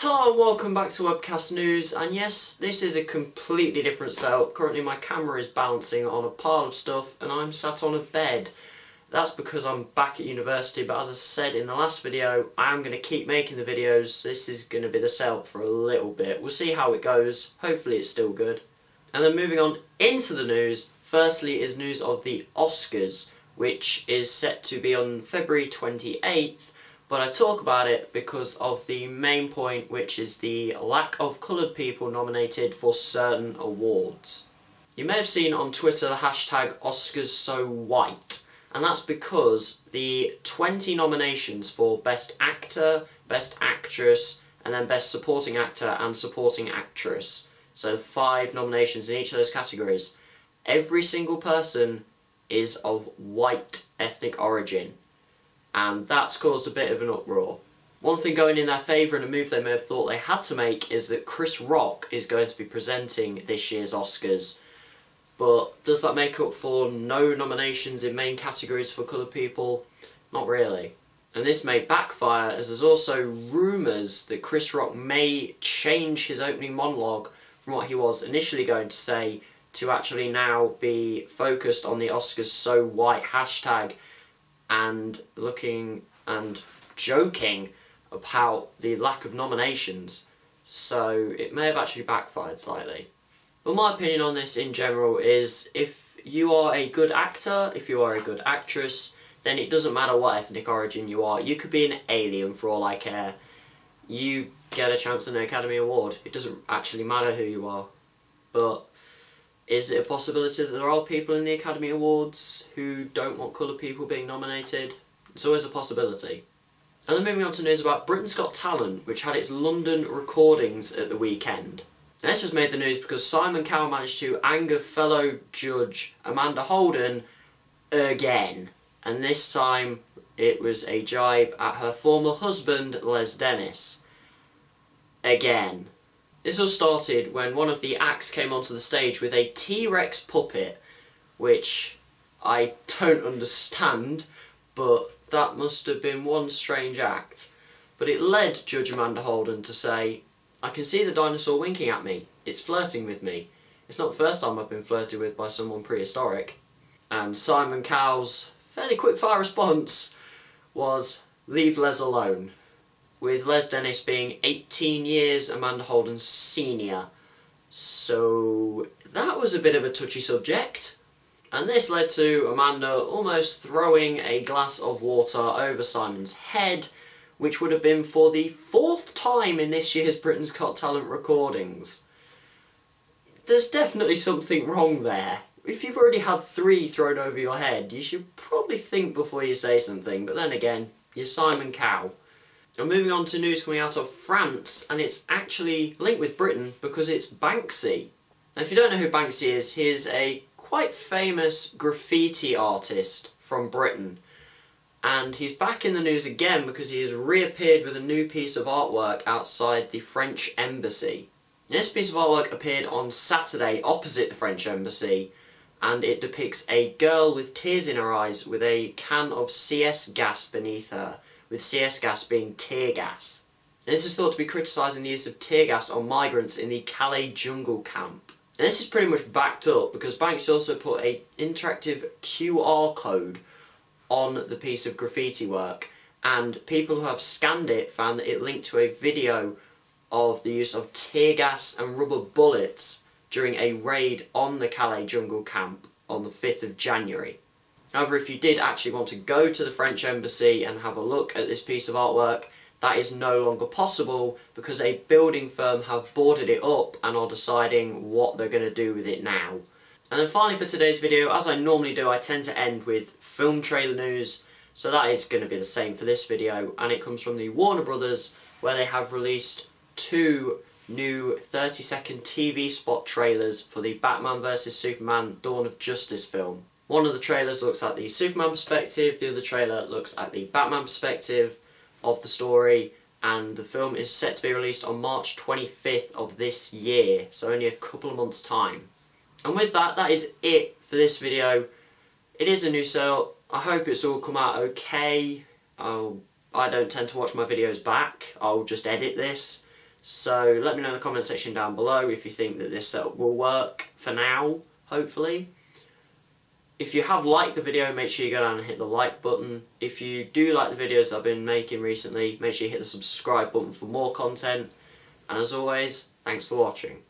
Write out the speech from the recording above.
Hello and welcome back to Webcast News, and yes, this is a completely different setup. Currently my camera is balancing on a pile of stuff and I'm sat on a bed. That's because I'm back at university, but as I said in the last video, I am going to keep making the videos. This is going to be the setup for a little bit. We'll see how it goes. Hopefully it's still good. And then moving on into the news, firstly is news of the Oscars, which is set to be on February 28th. But I talk about it because of the main point, which is the lack of coloured people nominated for certain awards. You may have seen on Twitter the hashtag Oscarssowhite, and that's because the 20 nominations for Best Actor, Best Actress, and then Best Supporting Actor and Supporting Actress, so 5 nominations in each of those categories, every single person is of white ethnic origin. And that's caused a bit of an uproar. One thing going in their favour and a move they may have thought they had to make is that Chris Rock is going to be presenting this year's Oscars. But does that make up for no nominations in main categories for coloured people? Not really. And this may backfire, as there's also rumours that Chris Rock may change his opening monologue from what he was initially going to say to actually now be focused on the Oscarssowhite hashtag and looking and joking about the lack of nominations, so it may have actually backfired slightly. But my opinion on this in general is if you are a good actor, if you are a good actress, then it doesn't matter what ethnic origin you are. You could be an alien for all I care. You get a chance at an Academy Award. It doesn't actually matter who you are. But is it a possibility that there are people in the Academy Awards who don't want coloured people being nominated? It's always a possibility. And then moving on to news about Britain's Got Talent, which had its London recordings at the weekend. Now, this has made the news because Simon Cowell managed to anger fellow judge Amanda Holden again. And this time it was a jibe at her former husband, Les Dennis. Again. This all started when one of the acts came onto the stage with a T-Rex puppet, which I don't understand, but that must have been one strange act. But it led Judge Amanda Holden to say, "I can see the dinosaur winking at me. It's flirting with me. It's not the first time I've been flirted with by someone prehistoric." And Simon Cowell's fairly quick-fire response was, "Leave Les alone," with Les Dennis being 18 years Amanda Holden's senior. So that was a bit of a touchy subject. And this led to Amanda almost throwing a glass of water over Simon's head, which would have been for the 4th time in this year's Britain's Got Talent recordings. There's definitely something wrong there. If you've already had 3 thrown over your head, you should probably think before you say something, but then again, you're Simon Cowell. And moving on to news coming out of France, and it's actually linked with Britain because it's Banksy. Now, if you don't know who Banksy is, he is a quite famous graffiti artist from Britain. And he's back in the news again because he has reappeared with a new piece of artwork outside the French embassy. This piece of artwork appeared on Saturday opposite the French embassy, and it depicts a girl with tears in her eyes with a can of CS gas beneath her, with CS gas being tear gas. And this is thought to be criticising the use of tear gas on migrants in the Calais jungle camp. And this is pretty much backed up because Banksy also put an interactive QR code on the piece of graffiti work, and people who have scanned it found that it linked to a video of the use of tear gas and rubber bullets during a raid on the Calais jungle camp on the 5th of January. However, if you did actually want to go to the French embassy and have a look at this piece of artwork, that is no longer possible because a building firm have boarded it up and are deciding what they're going to do with it now. And then finally for today's video, as I normally do, I tend to end with film trailer news, so that is going to be the same for this video, and it comes from the Warner Brothers, where they have released 2 new 30-second TV spot trailers for the Batman vs Superman Dawn of Justice film. One of the trailers looks at the Superman perspective, the other trailer looks at the Batman perspective of the story, and the film is set to be released on March 25th of this year, so only a couple of months' time. And with that, that is it for this video. It is a new setup. I hope it's all come out okay. I don't tend to watch my videos back, I'll just edit this. So let me know in the comment section down below if you think that this setup will work for now, hopefully. If you have liked the video, make sure you go down and hit the like button. If you do like the videos I've been making recently, make sure you hit the subscribe button for more content. And as always, thanks for watching.